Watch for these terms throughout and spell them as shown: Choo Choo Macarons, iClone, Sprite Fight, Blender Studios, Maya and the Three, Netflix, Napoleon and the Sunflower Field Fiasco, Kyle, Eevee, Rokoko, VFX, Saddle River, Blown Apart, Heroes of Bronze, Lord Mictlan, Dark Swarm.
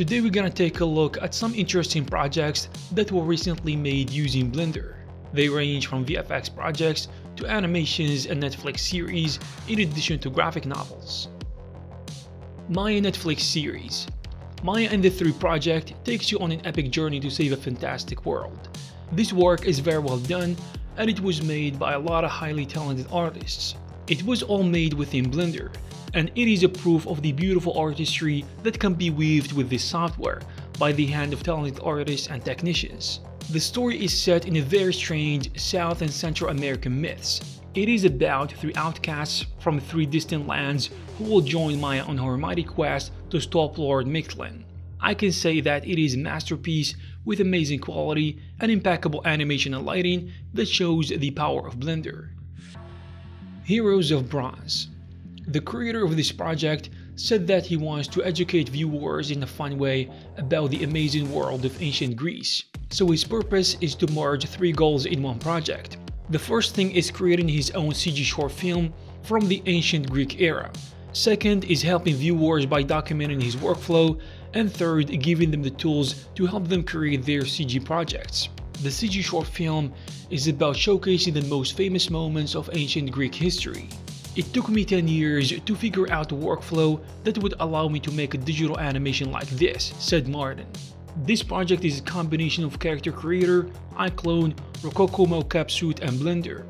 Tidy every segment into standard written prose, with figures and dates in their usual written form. Today we're gonna take a look at some interesting projects that were recently made using Blender. They range from VFX projects to animations and Netflix series, in addition to graphic novels. Maya Netflix series. Maya and the Three project takes you on an epic journey to save a fantastic world. This work is very well done, and it was made by a lot of highly talented artists. It was all made within Blender, and it is a proof of the beautiful artistry that can be weaved with this software by the hand of talented artists and technicians. The story is set in a very strange South and Central American myths. It is about three outcasts from three distant lands who will join Maya on her mighty quest to stop Lord Mictlan. I can say that it is a masterpiece with amazing quality and impeccable animation and lighting that shows the power of Blender. Heroes of Bronze. The creator of this project said that he wants to educate viewers in a fun way about the amazing world of ancient Greece. So his purpose is to merge three goals in one project. The first thing is creating his own CG short film from the ancient Greek era. Second is helping viewers by documenting his workflow. And third, giving them the tools to help them create their CG projects. The CG short film is about showcasing the most famous moments of ancient Greek history. It took me 10 years to figure out a workflow that would allow me to make a digital animation like this, said Martin. This project is a combination of Character Creator, iClone, Rokoko mocap suit and Blender.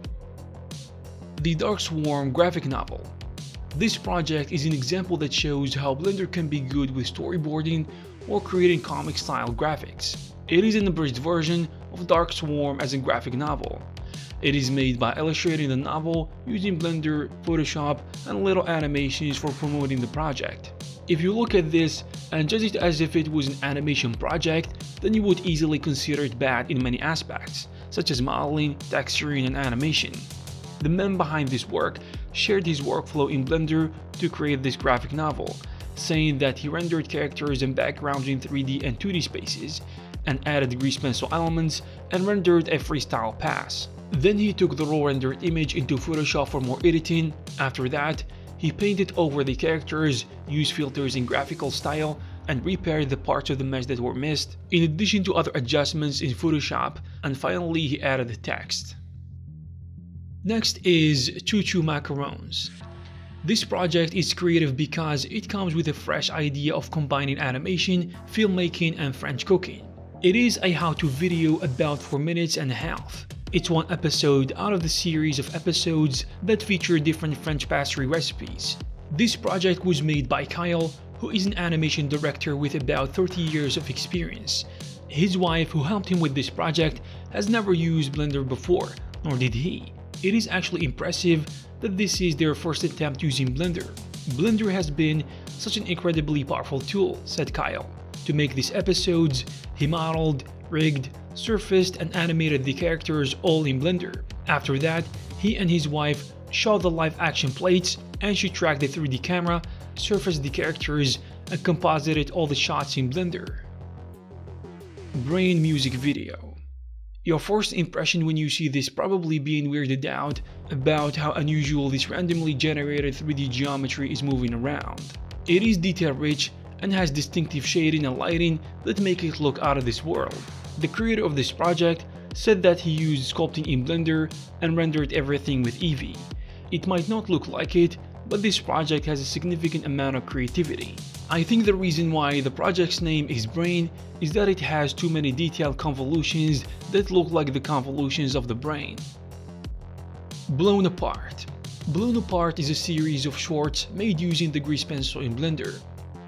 The Dark Swarm graphic novel. This project is an example that shows how Blender can be good with storyboarding or creating comic style graphics. It is an abridged version of Dark Swarm as a graphic novel. It is made by illustrating the novel using Blender, Photoshop, and little animations for promoting the project. If you look at this and judge it as if it was an animation project, then you would easily consider it bad in many aspects, such as modeling, texturing, and animation. The man behind this work shared his workflow in Blender to create this graphic novel, saying that he rendered characters and backgrounds in 3D and 2D spaces, and added grease pencil elements and rendered a freestyle pass. Then he took the raw rendered image into Photoshop for more editing. After that, he painted over the characters, used filters in graphical style, and repaired the parts of the mesh that were missed, in addition to other adjustments in Photoshop, and finally he added the text. Next is Choo Choo Macarons. This project is creative because it comes with a fresh idea of combining animation, filmmaking, and French cooking. It is a how-to video about 4 minutes and a half. It's one episode out of the series of episodes that feature different French pastry recipes. This project was made by Kyle, who is an animation director with about 30 years of experience. His wife, who helped him with this project, has never used Blender before, nor did he. It is actually impressive that this is their first attempt using Blender. Blender has been such an incredibly powerful tool, said Kyle. To make these episodes, he modeled, rigged, surfaced and animated the characters all in Blender. After that, he and his wife shot the live action plates and she tracked the 3D camera, surfaced the characters and composited all the shots in Blender. Brain music video. Your first impression when you see this probably being weirded out about how unusual this randomly generated 3D geometry is moving around. It is detail rich and has distinctive shading and lighting that make it look out of this world. The creator of this project said that he used sculpting in Blender and rendered everything with Eevee. It might not look like it, but this project has a significant amount of creativity. I think the reason why the project's name is Brain is that it has too many detailed convolutions that look like the convolutions of the brain. Blown Apart. Blown Apart is a series of shorts made using the grease pencil in Blender.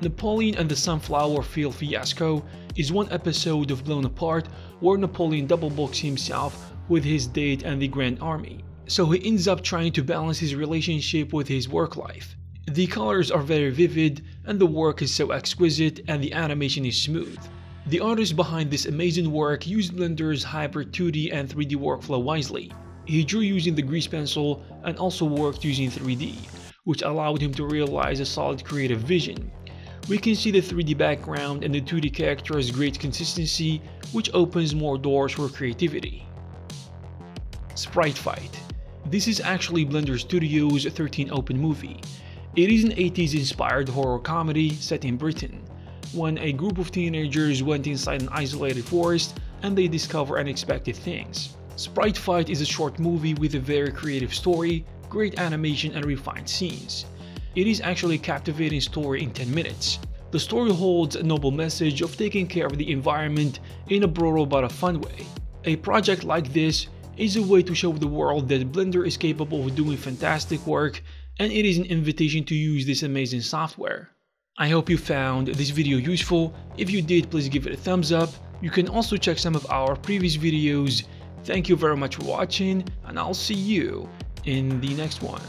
Napoleon and the Sunflower Field Fiasco is one episode of Blown Apart where Napoleon double books himself with his date and the Grand Army, so he ends up trying to balance his relationship with his work life. The colors are very vivid and the work is so exquisite and the animation is smooth. The artist behind this amazing work used Blender's hybrid 2D and 3D workflow wisely. He drew using the grease pencil and also worked using 3D, which allowed him to realize a solid creative vision. We can see the 3D background and the 2D character's great consistency, which opens more doors for creativity. Sprite Fight. This is actually Blender Studios' 13 open movie. It is an 80s inspired horror comedy set in Britain. when a group of teenagers went inside an isolated forest and they discover unexpected things. Sprite Fight is a short movie with a very creative story, great animation and refined scenes. It is actually a captivating story in 10 minutes. The story holds a noble message of taking care of the environment in a brutal but a fun way. A project like this is a way to show the world that Blender is capable of doing fantastic work, and it is an invitation to use this amazing software. I hope you found this video useful. If you did, please give it a thumbs up. You can also check some of our previous videos. Thank you very much for watching, and I'll see you in the next one.